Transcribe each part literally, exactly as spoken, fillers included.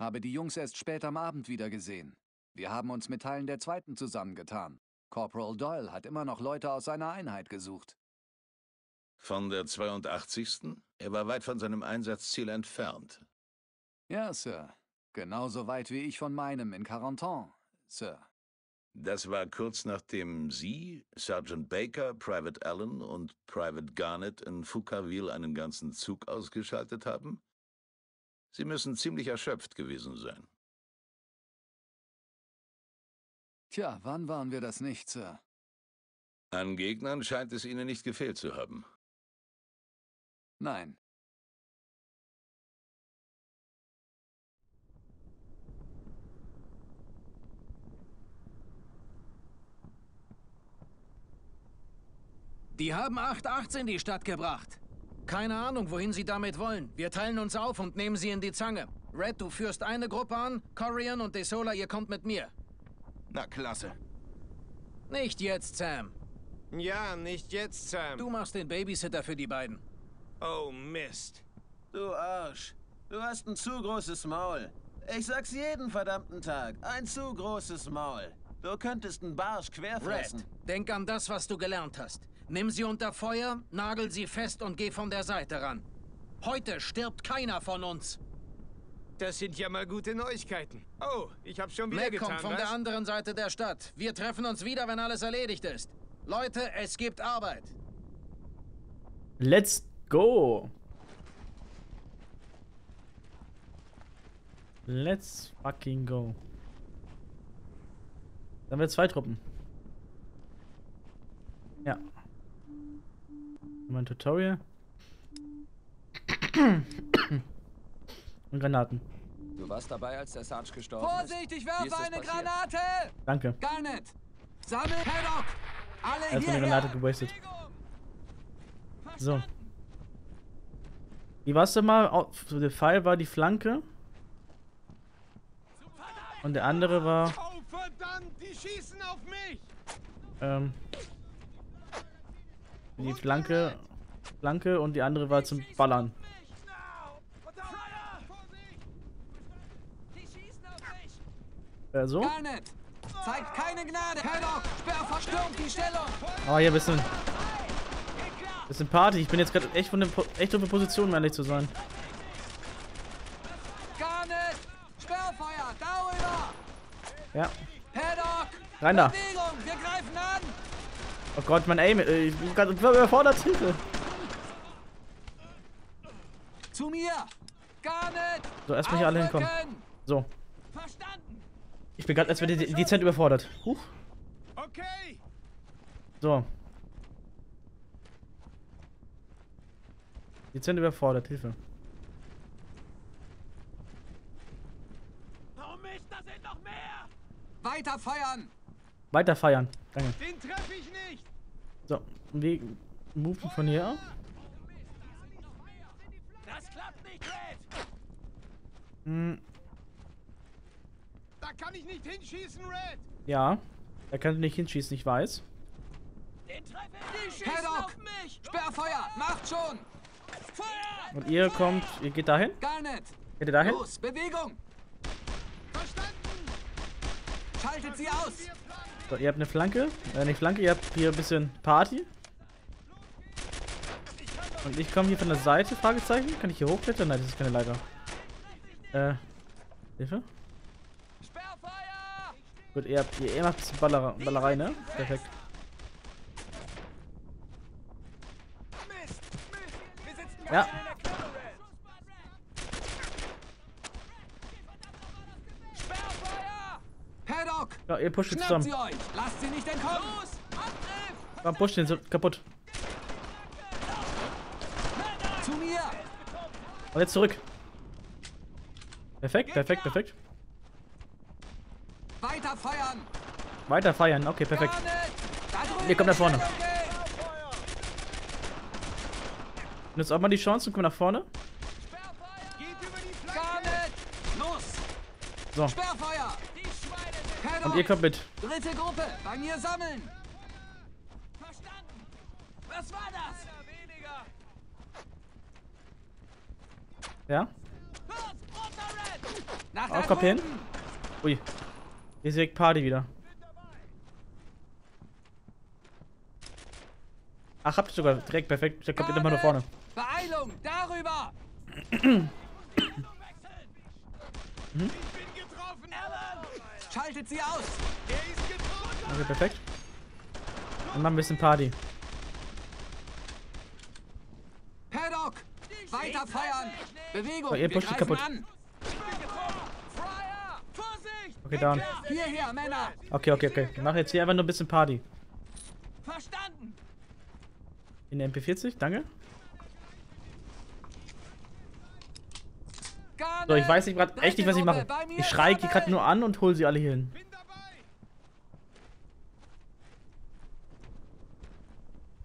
Habe die Jungs erst spät am Abend wieder gesehen. Wir haben uns mit Teilen der Zweiten zusammengetan. Corporal Doyle hat immer noch Leute aus seiner Einheit gesucht. Von der zweiundachtzigsten? Er war weit von seinem Einsatzziel entfernt. Ja, Sir. Genauso weit wie ich von meinem in Carentan, Sir. Das war kurz nachdem Sie, Sergeant Baker, Private Allen und Private Garnett in Foucainville einen ganzen Zug ausgeschaltet haben? Sie müssen ziemlich erschöpft gewesen sein. Tja, wann waren wir das nicht, Sir? An Gegnern scheint es Ihnen nicht gefehlt zu haben. Nein. Die haben acht achtzehn in die Stadt gebracht. Keine Ahnung, wohin sie damit wollen. Wir teilen uns auf und nehmen sie in die Zange. Red, du führst eine Gruppe an, Corian und DeSola, ihr kommt mit mir. Na, klasse. Nicht jetzt, Sam. Ja, nicht jetzt, Sam. Du machst den Babysitter für die beiden. Oh, Mist. Du Arsch. Du hast ein zu großes Maul. Ich sag's jeden verdammten Tag. Ein zu großes Maul. Du könntest einen Barsch querfressen. Red, denk an das, was du gelernt hast. Nimm sie unter Feuer, nagel sie fest und geh von der Seite ran. Heute stirbt keiner von uns. Das sind ja mal gute Neuigkeiten. Oh, ich hab schon wieder Mac getan, kommt von was? Der anderen Seite der Stadt. Wir treffen uns wieder, wenn alles erledigt ist. Leute, es gibt Arbeit. Let's go. Let's fucking go. Dann haben wir zwei Truppen. Ja. Mein Tutorial. Und Granaten. Du warst dabei, als der Sarge gestorben Vorsicht, ist. Vorsicht, ich werfe eine passiert? Granate! Danke. Garnet! Sammel Haddock! Alle er hat hierher. Eine Granate gewastet. So. Die warst du mal. Der Pfeil war die Flanke. Und der andere war. Oh verdammt, die schießen auf mich! Ähm. Die Flanke, Flanke und die andere war zum Ballern. Ja, so. Zeigt keine Gnade. Verstürmt die Stellung. Oh, hier bisschen. Bisschen Party. Ich bin jetzt gerade echt von der echt auf der Position, um ehrlich zu sein. Ja. Rein da. Wir greifen an. Oh Gott, mein Aim, ich bin gerade überfordert. Hilfe. Zu mir. Garnet. So, erstmal hier alle hinkommen. So. Verstanden. Ich bin gerade, als wäre die dezent überfordert. Huch. Okay. So. Dezent überfordert, Hilfe. Oh Mist, da sind noch mehr. Weiter feuern. Weiter feiern. Danke. Den treffe ich nicht. So, wir moven von hier ab. Das klappt nicht, Red. Hm. Da kann ich nicht hinschießen, Red. Ja, er kann nicht hinschießen, ich weiß. Den treffe ich nicht. Haddock, Sperrfeuer, macht schon. Feuer. Und ihr kommt, ihr geht dahin? Gar nicht. Geht ihr dahin? Los, Bewegung. Verstanden. Schaltet sie aus. So, ihr habt eine Flanke, äh, nicht Flanke, ihr habt hier ein bisschen Party. Und ich komme hier von der Seite, Fragezeichen. Kann ich hier hochklettern? Nein, das ist keine Leiter. Äh, Hilfe? Gut, ihr habt hier, ihr macht das Baller, Ballerei, ne? Perfekt. Ja. Ja, ihr pusht jetzt zusammen. Lasst sie nicht entkommen. Komm, pusht den so kaputt. Zu mir. Und jetzt zurück. Perfekt, perfekt, perfekt. Weiter feiern. Weiter feiern, okay, perfekt. Ihr kommt nach vorne. Nutzt auch mal die Chance und kommt nach vorne. So. Und ihr kommt mit. Dritte Gruppe, bei mir sammeln. Verstanden. Was war das? Ja? Los, runter, Red. Auf, komm hin. Ui. Hier ist direkt Party wieder. Ach, habt ihr sogar direkt perfekt. Der kommt immer nach vorne. Beeilung, darüber! Hm? Schaltet sie aus! Er ist getroffen! Okay, perfekt. Und machen ein bisschen Party. Paddock! Weiter feuern! Bewegung! Oh, ihr pusht kaputt. An. Okay, down. Hierher, Männer! Okay, okay, okay. Wir machen jetzt hier einfach nur ein bisschen Party. Verstanden! In der M P vierzig, danke. So, ich weiß nicht grad, echt nicht, was ich mache. Ich schreie die gerade nur an und hole sie alle hier hin.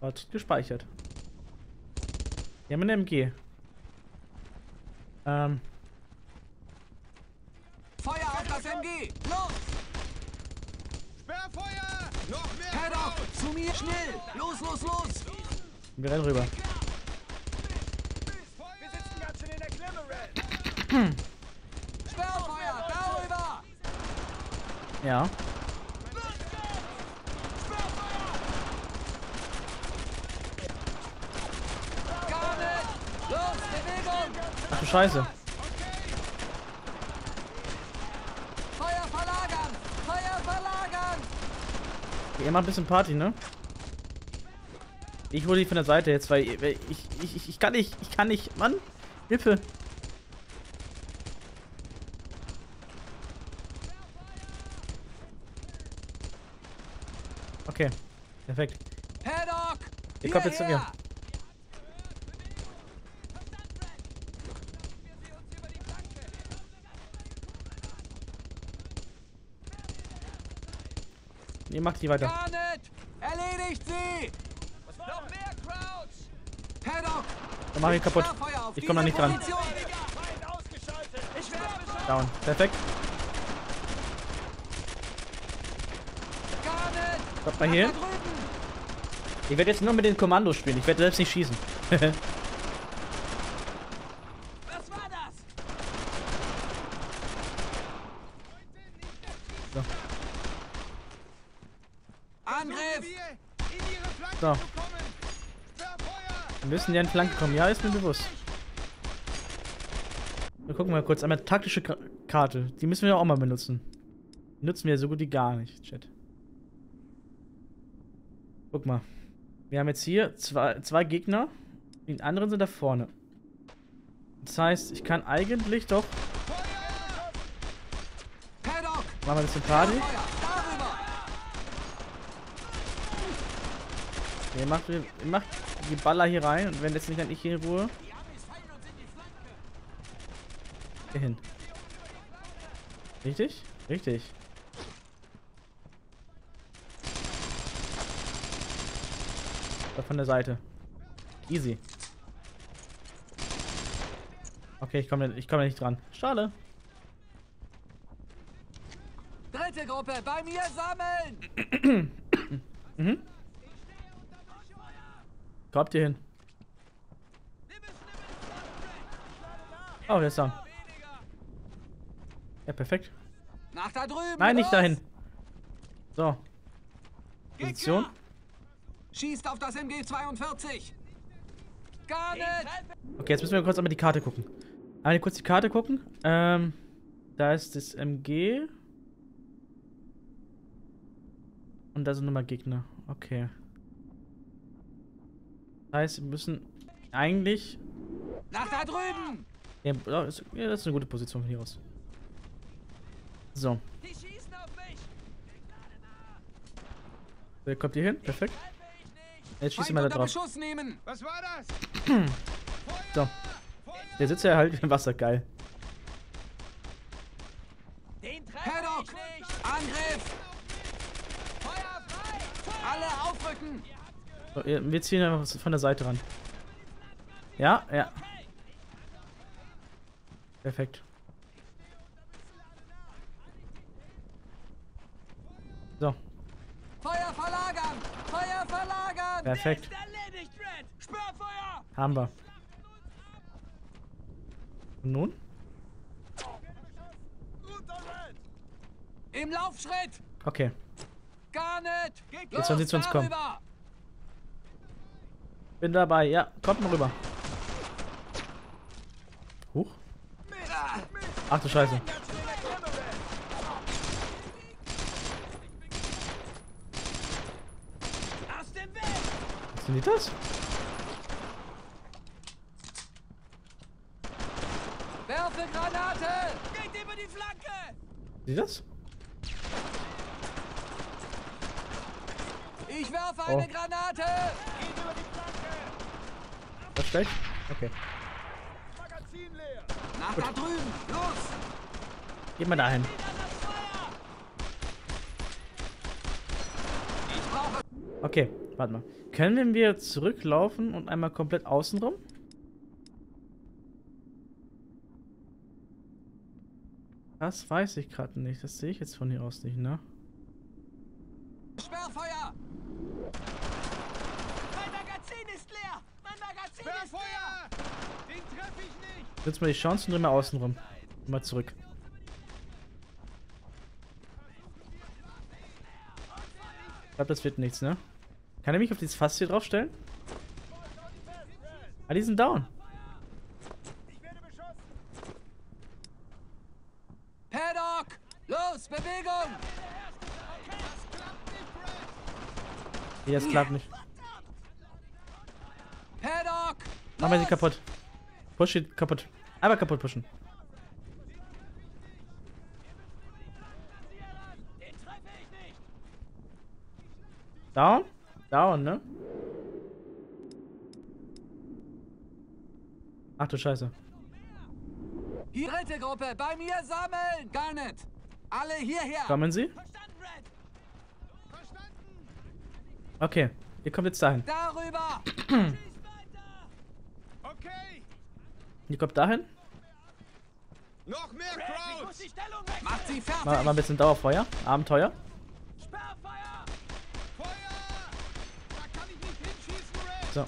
Hat gespeichert. Wir haben eine M G. Ähm. Feuer auf das M G! Los! Sperrfeuer! Noch mehr! Paddock, zu mir schnell! Los, los, los! Wir rennen rüber. Wir sitzen ganz schön in der Klemme, Red! Sperrfeuer, darüber! Ja. Ach du Scheiße. Feuer verlagern! Feuer verlagern! Ihr macht ein bisschen Party, ne? Ich hole die von der Seite jetzt, weil ich, ich, ich, ich kann nicht, ich kann nicht, Mann! Hilfe! Okay, perfekt. Paddock! Ihr kommt jetzt zu mir. Ihr macht die weiter. Erledigt sie! Noch mehr Crouch! Paddock! Dann mach ich kaputt. Ich komme da nicht dran. Down. Perfekt. Kommt mal hier. Ich werde jetzt nur mit den Kommandos spielen. Ich werde selbst nicht schießen. Was war das? So. Angriff! So. Wir müssen ja in Flanke kommen. Ja, ist mir bewusst. Wir gucken mal kurz. Einmal taktische Karte. Die müssen wir auch mal benutzen. Die nutzen wir so gut wie gar nicht, Chat. Guck mal. Wir haben jetzt hier zwei, zwei Gegner. Die anderen sind da vorne. Das heißt, ich kann eigentlich doch... Machen wir ein bisschen Party. Ihr macht, ihr macht die Baller hier rein und wenn jetzt nicht, dann ich hier in Ruhe. Hier hin. Richtig? Richtig. Da von der Seite. Easy. Okay, ich komme ich komm nicht dran. Schade. Dritte Gruppe, bei mir sammeln! Mhm. Kommt ihr hin. Oh, der ist da. Ja, perfekt. Nach da drüben. Nein, nicht dahin. So. Position. Schießt auf das M G zweiundvierzig. Gar nicht. Okay, jetzt müssen wir kurz einmal die Karte gucken. Einmal kurz die Karte gucken. Ähm, da ist das M G. Und da sind nochmal Gegner. Okay. Heißt, wir müssen eigentlich. Nach da drüben! Ja, das ist eine gute Position von hier aus. So. Die schießen auf mich. Der kommt hier hin, perfekt. Jetzt schießt jemand da drauf. Was war das? So. Der sitzt ja halt im Wasser, geil. Den Paddock! Angriff! Feuer frei! Alle aufrücken! So, wir ziehen einfach von der Seite ran. Ja, ja. Perfekt. So. Feuer verlagern! Feuer verlagern! Perfekt. Haben wir. Und nun? Im Laufschritt! Okay. Gar nicht! Geht los, jetzt sollen sie zu uns kommen. Rüber. Bin dabei, ja. Kommt mal rüber. Huch. Ach du Scheiße. Was sind die das? Werfe Granate! Geht über die Flanke! Sieh das? Ich werfe oh. eine Granate! Geht über die Flanke! Das schlecht? Okay. Magazin leer! Nach Gut. da drüben! Los! Geht mal dahin. Okay, warte mal. Können wir zurücklaufen und einmal komplett außen rum? Das weiß ich gerade nicht. Das sehe ich jetzt von hier aus nicht, ne? Sperrfeuer! Mein Magazin ist leer! Mein Magazin Sperrfeuer! ist leer! Den treffe ich nicht! Jetzt mal die Chance und drehen mal außen rum. Mal zurück. Ich glaube, das wird nichts, ne? Kann er mich auf dieses Fass hier draufstellen? Ah, die sind down. Paddock! Los, Bewegung! Nee, das klappt nicht. Paddock! Machen wir sie kaputt. Push sie kaputt. Einmal kaputt pushen. Down? Down, ne? Ach du Scheiße. Die dritte Gruppe, bei mir sammeln! Gar nicht! Alle hierher! Kommen Sie? Verstanden, Red! Verstanden! Okay, ihr kommt jetzt dahin. Darüber! Okay! Ihr kommt dahin? Noch mehr Crowds! Macht sie fertig! Mal, mal ein bisschen Dauerfeuer, Abenteuer. So.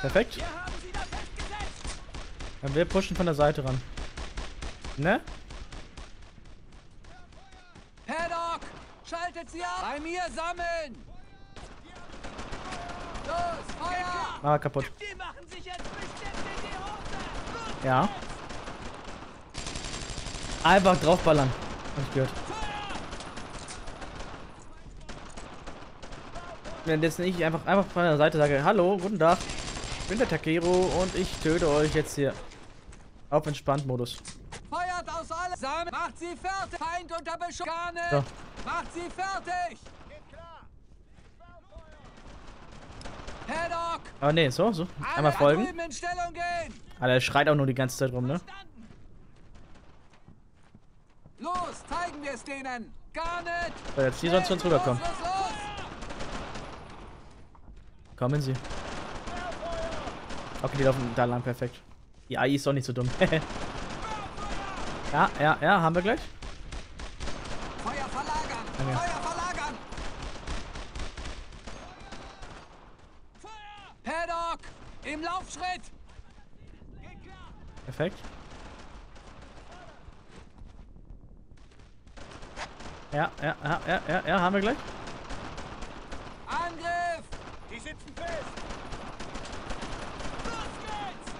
Perfekt. Dann wir pushen von der Seite ran. Ne? Paddock! Schaltet sie ab! Bei mir sammeln! Los, Feuer! Ah, kaputt. Die machen sich jetzt bestimmt in die Hose! Los, ja. Einfach draufballern. Hab ich gehört. Wenn jetzt nicht einfach, einfach von der Seite sage, hallo, guten Tag, ich bin der Takeru und ich töte euch jetzt hier. Auf Entspannt-Modus. Feuert aus allen Samen, macht sie fertig, Feind unter Beschuss, gar nicht, so. Macht sie fertig. Geht klar. Paddock. Aber ne, so, so, einmal folgen. In Stellung gehen. Alter, er schreit auch nur die ganze Zeit rum, ne? Los, zeigen wir es denen, gar nicht. So, jetzt hier sonst zu uns rüberkommen. Los, los, los. Kommen Sie. Okay, die laufen da lang, perfekt. Die A I ist doch nicht so dumm. ja, ja, ja, haben wir gleich. Feuer verlagern! Okay. Feuer verlagern! Feuer! Paddock! Im Laufschritt! Perfekt. Ja, ja, ja, ja, ja, ja, haben wir gleich. Angriff! Die sitzen fest! Los geht's!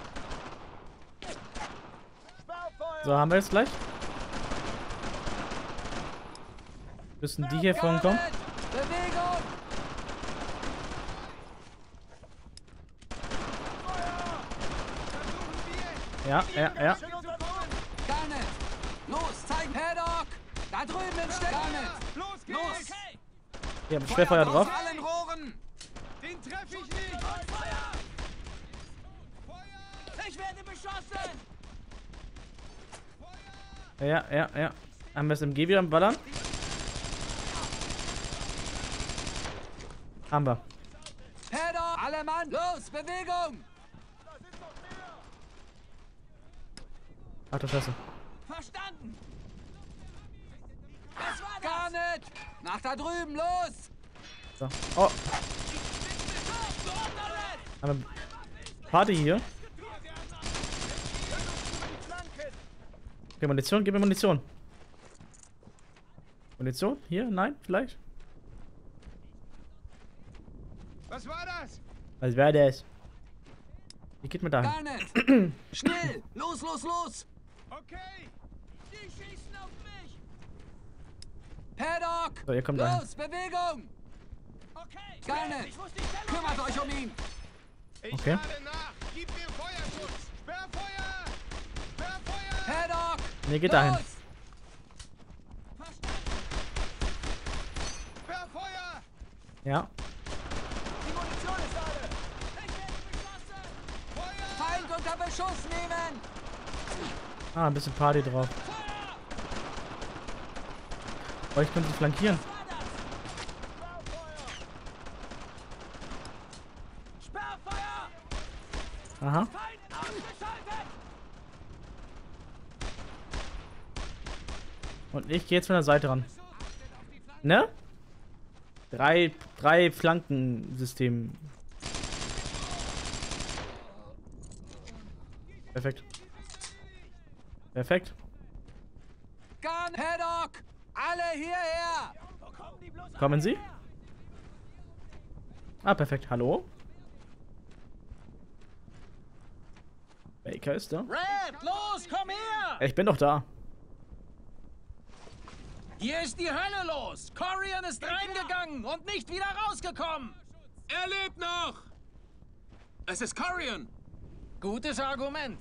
So, haben wir jetzt gleich. Müssen die hier vorne kommen? Bewegung! Ja, ja, ja. Los, zeigen Paddock! Da drüben im Steck! Los geht's! Los! Hier haben Schwerfeuer drauf. Den treffe ich nicht! Feuer! Ich werde beschossen! Ja, ja, ja. Haben wir das M G wieder am Ballern? Haben wir. Paddock! Alle Mann! Los! Bewegung! Ach du Scheiße. Verstanden! Was war das? Gar nicht! Nach da drüben! Los! So. Oh! Aber Party hier. Okay, Munition, gib mir Munition. Und jetzt so? Hier? Nein? Vielleicht? Was war das? Was war das? Wie geht man da hin? Schnell! Los, los, los! Okay! Die schießen auf mich! Paddock! So, ihr kommt rein. Los, Bewegung! Okay! Garnet! Ich muss die Stellung kümmert euch um ihn! Ich okay. Lade nach! Gib mir Feuerschutz! Sperrfeuer! Sperrfeuer! Paddock! Nee, geht da hin. Sperrfeuer! Ja. Die Munition ist alle! Ich werde beschossen! Feuer! Feind unter Beschuss nehmen! Ah, ein bisschen Party drauf. Feuer! Oh, ich könnte sie flankieren. Aha. Und ich gehe jetzt von der Seite ran. Ne? Drei, drei Flankensystem. Perfekt. Perfekt. Gun Paddock! Alle hierher! Kommen Sie? Ah, perfekt. Hallo? Baker ist da. Red, los, komm her! Ich bin doch da. Hier ist die Hölle los. Corian ist reingegangen und nicht wieder rausgekommen. Er lebt noch. Es ist Corian. Gutes Argument.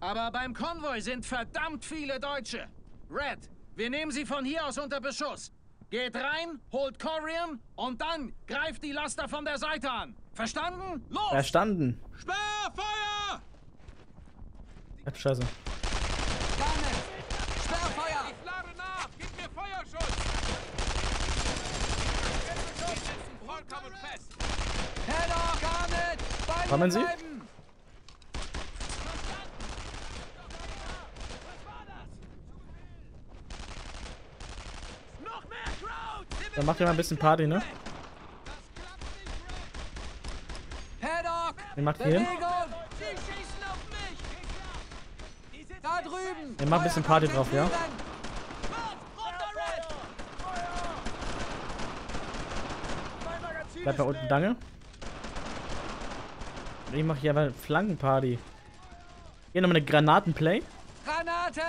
Aber beim Konvoi sind verdammt viele Deutsche. Red, wir nehmen sie von hier aus unter Beschuss. Geht rein, holt Corian und dann greift die Laster von der Seite an. Verstanden? Los! Verstanden. Sperrfeuer! Ach, Scheiße. Sperrfeuer! Ich lade nach! Gib mir Feuerschutz! Wir sitzen vollkommen fest! Heller, Garnet! Beide kommen Sie? Bleiben! Noch mehr Crowd! Dann macht ihr mal ein bisschen Party, ne? Paddock! Ihr macht hier. Da drüben! Ihr macht ein bisschen Party drauf, ja? Bleib mal unten, danke. Ich mach hier aber Flankenparty. Hier nochmal eine Granatenplay. Granate!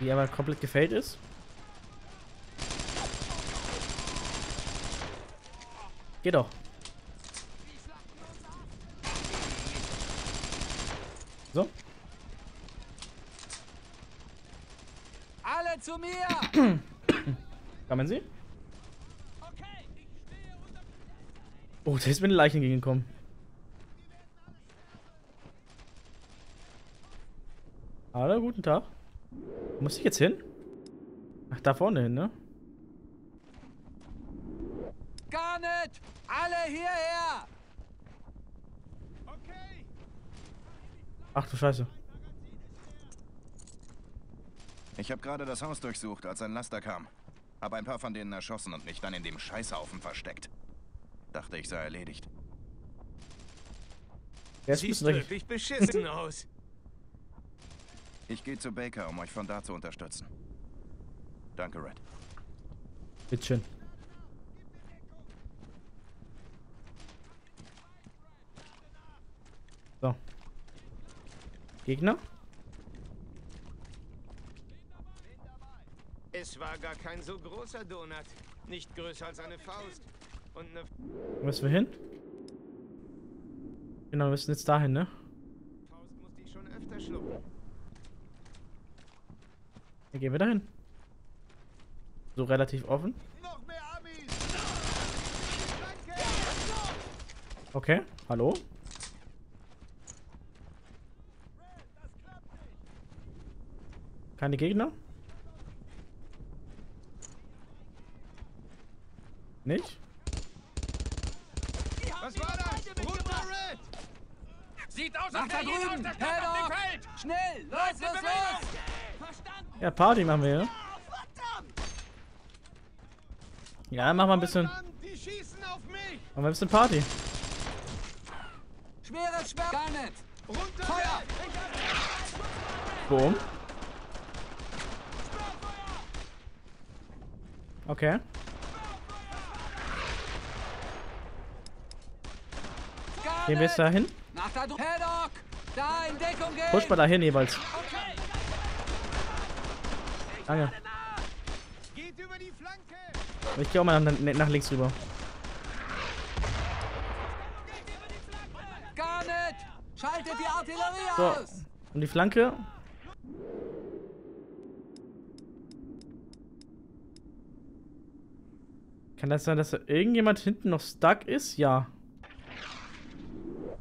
Die aber komplett gefällt ist. Geht doch. So. Alle zu mir! Kommen Sie? Oh, der ist mit den Leichen entgegengekommen. Hallo, guten Tag. Wo muss ich jetzt hin? Ach, da vorne hin, ne? Gar nicht! Alle hierher! Ach du Scheiße. Ich habe gerade das Haus durchsucht, als ein Laster kam. Hab ein paar von denen erschossen und mich dann in dem Scheißhaufen versteckt. Dachte, ich sei erledigt. Der sieht wirklich beschissen aus. Ich gehe zu Baker, um euch von da zu unterstützen. Danke, Red. Bitteschön. So. Gegner? Es war gar kein so großer Donut. Nicht größer als eine Faust. Und eine. Wo müssen wir hin? Genau, wir müssen jetzt dahin, ne? Faust muss die schon öfter schlucken. Dann gehen wir dahin. So relativ offen. Noch mehr Amis! Okay, hallo? Keine Gegner? Nicht? Was war das? Runter, Red! Sieht aus, als wäre jeder aus der Stadt auf dem Feld! Schnell! Los, los, los! Verstanden! Ja, Party machen wir, ja? Ja, mach mal ein bisschen. Die schießen auf mich! Machen wir ein bisschen Party. Schweres Schwert! Gar nicht! Runter! Feuer! Boom! Okay. Gehen wir jetzt da hin? Push mal da hin jeweils. Danke. Ich gehe auch mal nach, nach links rüber. Schaltet die Artillerie so. Aus! Und die Flanke? Kann das sein, dass da irgendjemand hinten noch stuck ist? Ja.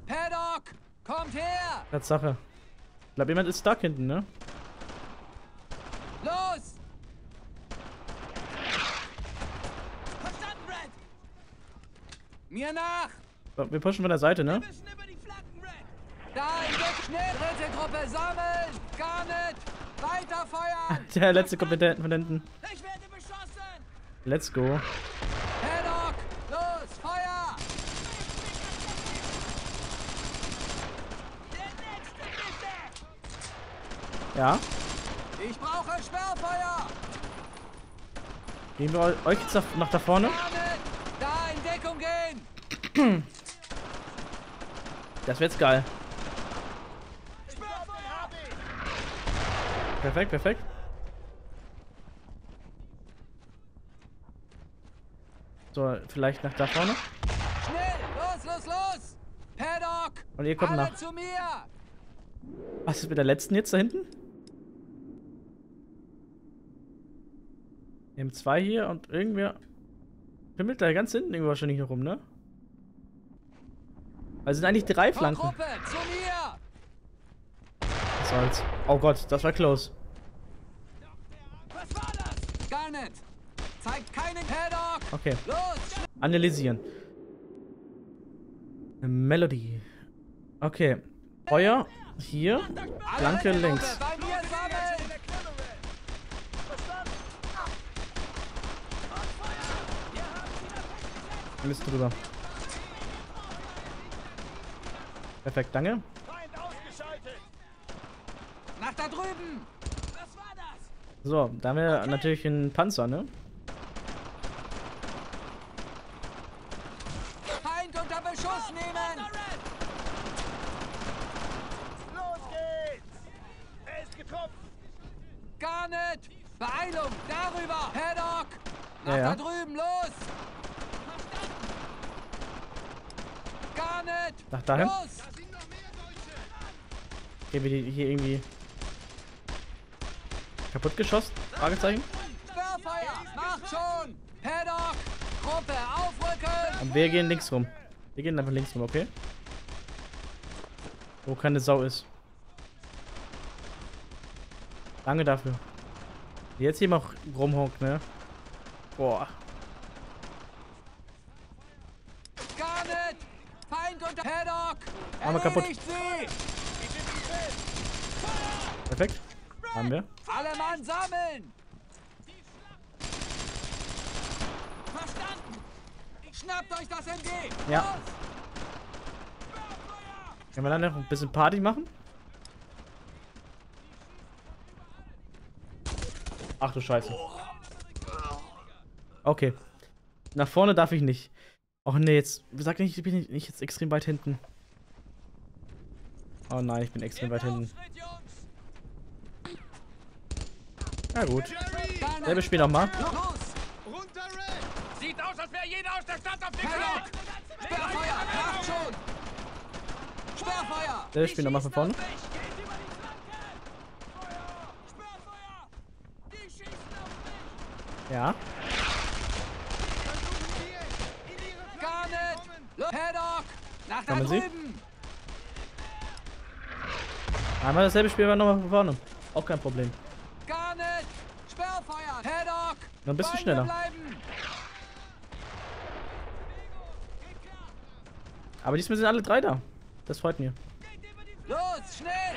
Paddock, kommt her! Tatsache. Ich glaube, jemand ist stuck hinten, ne? Los! Verstanden, Red! Mir nach! So, wir pushen von der Seite, ne? Da ist schnell, dritte Gruppe sammeln! Gar nicht! Weiter feuern! Der letzte kommt mit von hinten. Ich werde beschossen! Let's go! Paddock! Los! Feuer! Der nächste bitte! Ja? Ich brauche Sperrfeuer! Gehen wir euch jetzt nach da vorne? Da in Deckung gehen! Das wird's geil! Perfekt, perfekt. So, vielleicht nach da vorne. Schnell, los, los, los! Paddock! Und ihr kommt alle nach. Zu mir! Was ist mit der letzten jetzt da hinten? Wir haben zwei hier und irgendwer pimmelt da ganz hinten irgendwo wahrscheinlich noch rum, ne? Also sind eigentlich drei Flanken. Gruppe, zu mir! Als. Oh Gott, das war close. Was war das? Gar nicht. Zeigt keinen Paddock. Okay. Los. Analysieren. Melody. Okay. Feuer hier. Flanke links. Mist drüber. Perfekt, danke. Nach da drüben! Was war das? So, da haben wir okay. Natürlich einen Panzer, ne? Feind unter Beschuss nehmen! Los geht's! Er ist getroffen! Gar nicht! Beeilung! Darüber! Paddock! Nach ja, ja. Da drüben! Los! Verstanden! Gar nicht! Nach dahin? Los! Da sind noch mehr Deutsche! Gehen wir die hier irgendwie... Kaputt geschossen? Fragezeichen? Sperrfeuer! Macht schon! Paddock! Gruppe, aufrücken! Und wir gehen links rum. Wir gehen einfach links rum, okay? Wo keine Sau ist. Danke dafür. Jetzt hier mal rumhockt, ne? Boah. Gar nicht! Feind unter Paddock! Haben wir kaputt. Perfekt. Haben wir. Alle Mann sammeln! Verstanden! Schnappt euch das M G! Ja. Können wir dann noch ein bisschen Party machen? Ach du Scheiße. Okay. Nach vorne darf ich nicht. Och ne, jetzt. Sag nicht, ich bin nicht, nicht jetzt extrem weit hinten. Oh nein, ich bin extrem weit hinten. Na gut. Selbe Spiel nochmal. Sieht aus, als wäre jeder aus der Stadt auf den Block. Sperrfeuer, macht schon. Sperrfeuer. Selbe Spiel nochmal von vorne. Ja. Gar nicht. Paddock, nach da drüben. Einmal dasselbe Spiel, aber nochmal von vorne. Auch kein Problem. Gar nicht! Sperrfeuer! Paddock! Noch ein bisschen schneller. Aber diesmal sind alle drei da. Das freut mir. Los, schnell!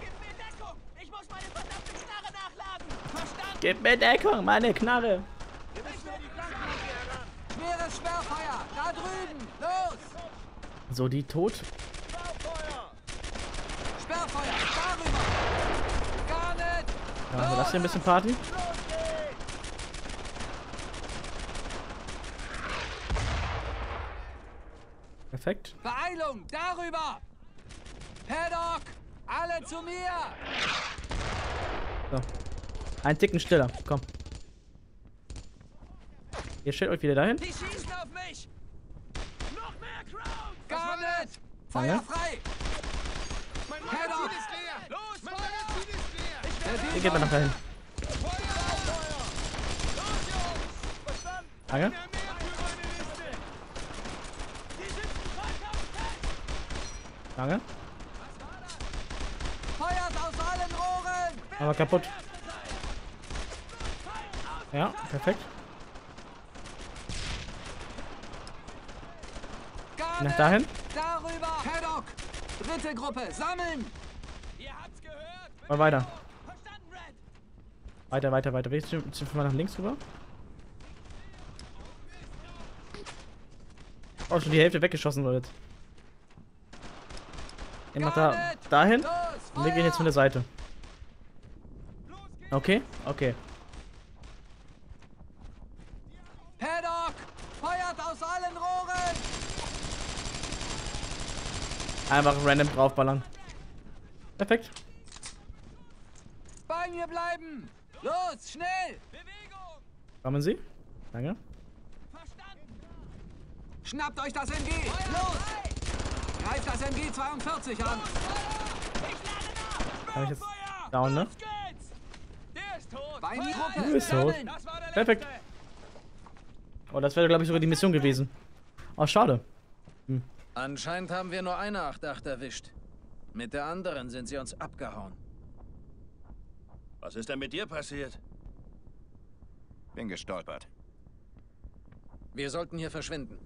Gib mir Deckung! Ich muss meine verdammte Knarre nachladen! Verstanden? Gib mir Deckung, meine Knarre! Schweres Sperrfeuer! Da drüben! Los! So, die tot. Sperrfeuer! Sperrfeuer! Darüber! Machen wir das hier ein bisschen Party? Perfekt. Beeilung, darüber! Paddock, alle zu mir! So. Ein Ticken stiller, komm. Ihr stellt euch wieder dahin. Die schießen auf mich! Noch mehr Crowd! Garnet! Feuer frei! Mein Magazin ist leer! Los, mein Magazin ist leer! Ich werde hier geht man noch dahin. Feuer, Feuer! Los, Jungs! Verstanden! Einer mehr für meine Liste! Die sitzen vollkommen fest! Lange. Feuert aus allen Rohren! Aber kaputt. Ja, perfekt. Nach dahin. Darüber. Paddock. Dritte Gruppe. Sammeln. Ihr habt's gehört. Mal weiter. Verstanden, Red. Weiter, weiter, weiter. Willst du, willst du mal nach links rüber? Oh, schon die Hälfte weggeschossen wird. Ihr macht da dahin. Und wir gehen jetzt von der Seite. Okay, okay. Paddock. Feuert aus allen Rohren. Einfach random draufballern. Perfekt. Bei mir bleiben! Los, schnell! Bewegung! Kommen Sie? Danke. Verstanden! Schnappt euch das M G! Los! Greift das M G zweiundvierzig an! Ich lade nach! Kann ich jetzt down, ne? Der ist tot! Bei mir Gruppe! Du bist tot! Perfekt! Oh, das wäre, glaube ich, sogar die Mission gewesen. Oh, schade. Hm. Anscheinend haben wir nur eine acht acht erwischt. Mit der anderen sind sie uns abgehauen. Was ist denn mit dir passiert? Bin gestolpert. Wir sollten hier verschwinden.